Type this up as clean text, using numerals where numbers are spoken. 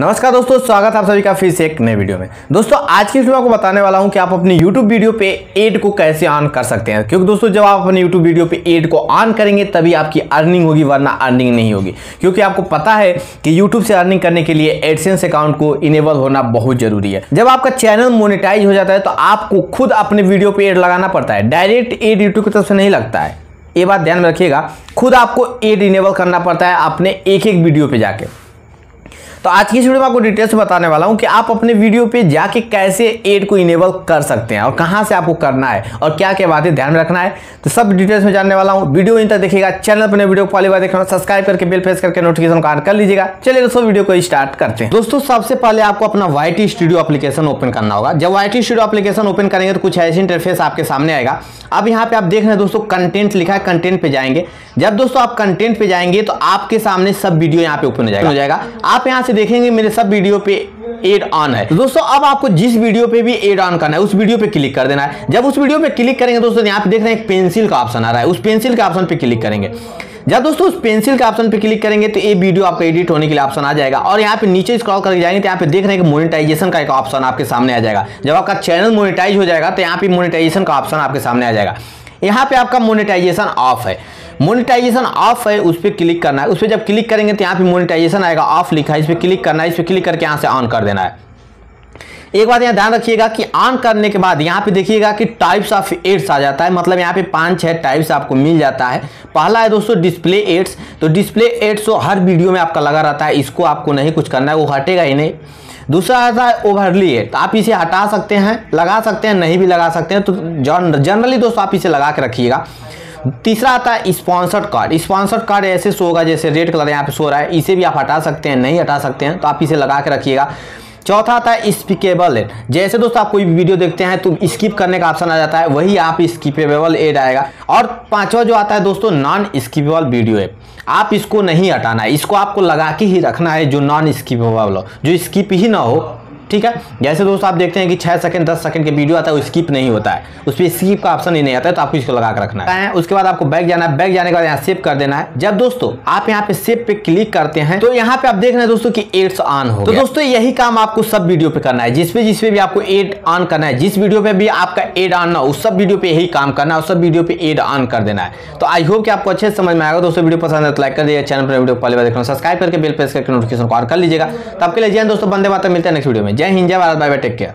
नमस्कार दोस्तों, स्वागत है आप सभी का फिर से एक नए वीडियो में। दोस्तों आज की वीडियो आपको बताने वाला हूं कि आप अपने YouTube वीडियो पे ऐड को कैसे ऑन कर सकते हैं, क्योंकि दोस्तों जब आप अपने YouTube वीडियो पे ऐड को ऑन करेंगे तभी आपकी अर्निंग होगी, वरना अर्निंग नहीं होगी। क्योंकि आपको पता है कि YouTube से अर्निंग करने के लिए एडसेंस अकाउंट को इनेबल होना बहुत जरूरी है। जब आपका चैनल मोनेटाइज हो जाता है तो आपको खुद अपने वीडियो पर ऐड लगाना पड़ता है, डायरेक्ट ऐड YouTube की तरफ से नहीं लगता है। ये बात ध्यान में रखिएगा, खुद आपको ऐड इनेबल करना पड़ता है अपने एक एक वीडियो पर जाके। तो आज की इस वीडियो में आपको डिटेल्स बताने वाला हूं कि आप अपने वीडियो पे जाके कैसे ऐड को इनेबल कर सकते हैं और कहां से आपको करना है और क्या क्या बातें ध्यान में रखना है, तो सब डिटेल्स में जानने वाला हूं। वीडियो इन तक देखिएगा, चैनल पर वीडियो को पहली बार देखना सब्सक्राइब करके बेल प्रेस करके नोटिफिकेशन को ऑन कर लीजिएगा। चलिए दोस्तों वीडियो को स्टार्ट करते हैं। दोस्तों सबसे पहले आपको अपना YT स्टूडियो एप्लीकेशन ओपन करना होगा। जब YT स्टूडियो एप्लीकेशन ओपन करेंगे तो कुछ ऐसे इंटरफेस आपके सामने आएगा। अब यहाँ पे आप देख रहे हैं दोस्तों कंटेंट लिखा है, कंटेंट पे जाएंगे। जब दोस्तों आप कंटेंट पे जाएंगे तो आपके सामने सब वीडियो यहाँ पे ओपन हो जाएगा। आप यहाँ से देखेंगे मेरे सब वीडियो पे एड ऑन है। तो दोस्तों अब आपको जिस वीडियो पे भी एड ऑन करना है उस वीडियो पे क्लिक कर देना है। जब उस वीडियो पे क्लिक करेंगे दोस्तों यहाँ पे देख रहे हैं पेंसिल का ऑप्शन आ रहा है, उस पेंसिल के ऑप्शन पे क्लिक करेंगे। जब दोस्तों उस पेंसिल के ऑप्शन पे क्लिक करेंगे तो ये वीडियो आपका एडिट होने के लिए ऑप्शन आ जाएगा। और यहाँ पे नीचे स्क्रॉल करके जाएंगे तो यहाँ पे देख रहे हैं कि मोनेटाइजेशन का एक ऑप्शन आपके सामने आ जाएगा। जब आपका चैनल मोनेटाइज हो जाएगा तो यहाँ पे मोनेटाइजेशन का ऑप्शन आपके सामने आ जाएगा। यहाँ पे आपका मोनेटाइजेशन ऑफ है, मोनेटाइजेशन ऑफ है, उस पर क्लिक करना है। उस पर जब क्लिक करेंगे तो यहाँ पे मोनेटाइजेशन आएगा, ऑफ लिखा है, इस पर क्लिक करना है। इस पर क्लिक करके यहाँ से ऑन कर देना है। एक बात यहाँ ध्यान रखिएगा कि ऑन करने के बाद यहाँ पे देखिएगा कि टाइप्स ऑफ एड्स आ जाता है, मतलब यहाँ पे 5-6 टाइप्स आपको मिल जाता है। पहला है दोस्तों डिस्प्ले एड्स। तो डिस्प्ले एड्स तो हर वीडियो में आपका लगा रहता है, इसको आपको नहीं कुछ करना है, वो हटेगा ही नहीं। दूसरा आता है ओवरली एड, तो आप इसे हटा सकते हैं, लगा सकते हैं, नहीं भी लगा सकते हैं, तो जनरली दोस्तों आप इसे लगा के रखिएगा। तीसरा आता है स्पॉन्सर्ड कार्ड। स्पॉन्सर्ड कार्ड ऐसे शो होगा, जैसे रेड कलर यहाँ पे शो रहा है, इसे भी आप हटा सकते हैं, नहीं हटा सकते हैं, तो आप इसे लगा के रखिएगा। चौथा आता है स्किपेबल एड। जैसे दोस्तों आप कोई वीडियो देखते हैं तो स्किप करने का ऑप्शन आ जाता है, वही आप स्किपेबल एड आएगा। और पांचवा जो आता है दोस्तों नॉन स्किपेबल वीडियो एड, आप इसको नहीं हटाना है, इसको आपको लगा के ही रखना है, जो नॉन स्किपेबल हो, जो स्किप ही ना हो, ठीक है। जैसे दोस्तों आप देखते हैं कि 6 सेकंड 10 सेकंड के वीडियो आता है, वो स्किप नहीं होता है, उस पर स्किप का ऑप्शन ही नहीं आता है, तो आपको इसको लगा कर रखना है। उसके बाद आपको बैक जाना है, बैक जाने के बाद यहाँ सेव कर देना है। जब दोस्तों आप यहाँ पे सेव पे क्लिक करते हैं तो यहाँ पे आप देख रहे हैं दोस्तों कि एड्स ऑन हो। तो दोस्तों यही काम आपको सब वीडियो पे करना है, जिसपे भी आपको एड ऑन करना है, जिस वीडियो पे भी आपका एड ऑन ना हो उस सब वीडियो पे यही काम करना है, उस सब वीडियो पे एड ऑन कर देना है। तो आई होप कि आपको अच्छे समझ में आएगा। दोस्तों वीडियो पसंद है तो लाइक कर दीजिए, चैनल पर वीडियो पहले बार देखना सब्सक्राइब करके बेल प्रेस करके नोटिफिकेशन को ऑन कर लीजिएगा। तो आपके लिए जय हिंद दोस्तों, बंदे बातें मिलते हैं नेक्स्ट वीडियो में। जय हिंद, जय Bharat, bye bye, take care.